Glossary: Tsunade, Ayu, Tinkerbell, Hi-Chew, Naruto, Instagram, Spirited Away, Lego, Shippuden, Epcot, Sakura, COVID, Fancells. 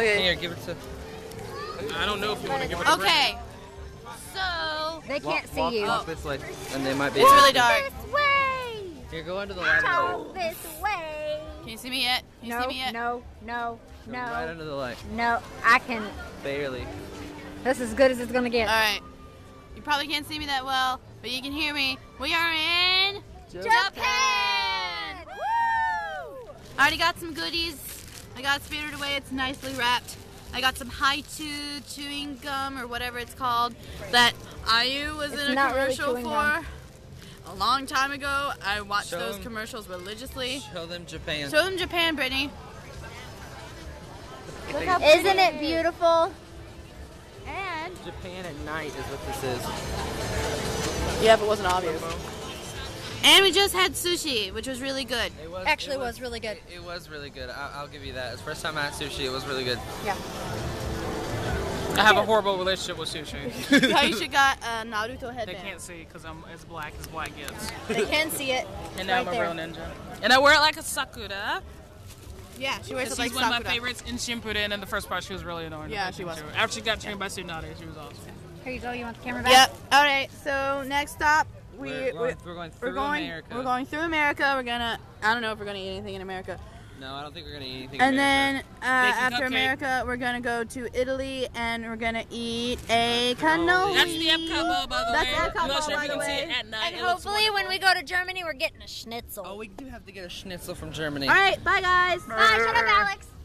Okay. Here, give it to... I don't know if you want to give it to... Okay. So... They can't see you. Walk this way. And they might be... It's really dark. This way! You're going to the light. Go this way! Can you see me yet? Can you see me yet? No. Right under the light. No, I can... Barely. That's as good as it's going to get. Alright. You probably can't see me that well, but you can hear me. We are in... Japan! Woo! I already got some goodies. I got Spirited Away. It's nicely wrapped. I got some Hi-Chew chewing gum or whatever it's called that Ayu was in a commercial for a long time ago. I watched those commercials religiously. Show them Japan. Show them Japan, Brittany. Isn't it beautiful? And Japan at night is what this is. Yeah, if it wasn't obvious. And we just had sushi, which was really good. It was really good. It was really good. I'll give you that. It's the first time I had sushi. It was really good. Yeah. I have a horrible relationship with sushi. Kaisha got a Naruto headband. They can't see because I'm as black as black gets. They can see it. And now I'm a real ninja. And I wear it like a Sakura. Yeah, she wears it like Sakura. She's one of my favorites in Shippuden. In the first part, she was really annoying. Yeah, she was. After she got trained by Tsunade, she was awesome. Here you go. You want the camera back? Yep. All right. So next stop. We're going through America. We're gonna, I don't know if we're gonna eat anything in America. No, I don't think we're gonna eat anything in America. And then after America, we're gonna go to Italy and we're gonna eat a cannoli. That's the Epcot bowl, by the way. That's the Epcot bowl, by the way. And hopefully when we go to Germany, we're getting a schnitzel. Oh, we do have to get a schnitzel from Germany. All right, bye guys. Bye, shut up, Alex.